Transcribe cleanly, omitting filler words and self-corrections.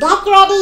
Get ready!